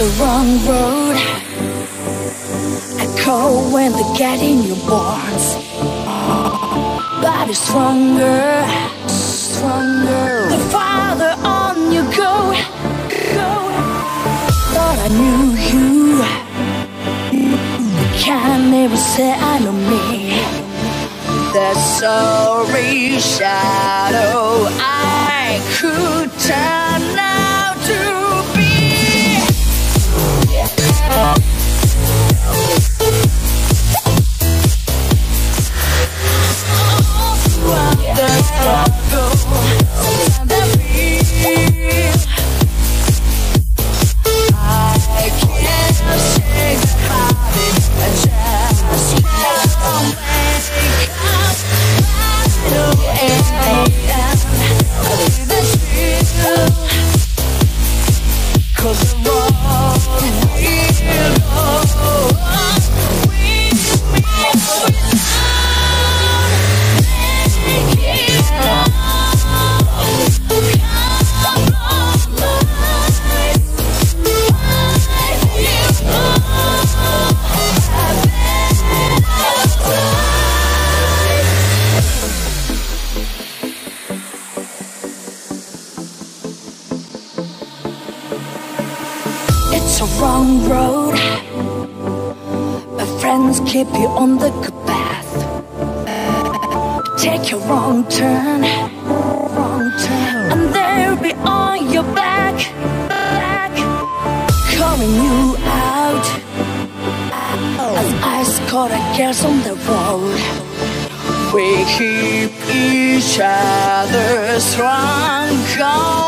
The wrong road I go when the getting you bored. But it's stronger, stronger. The farther on you go, go. Thought I knew you, can't even say I know me. The sorry shadow I could turn out to. It's a wrong road. My friends keep you on the good path. Take your wrong turn, wrong turn, and they'll be on your back, back, calling you out. As I caught a guess on the road, we keep each other strong.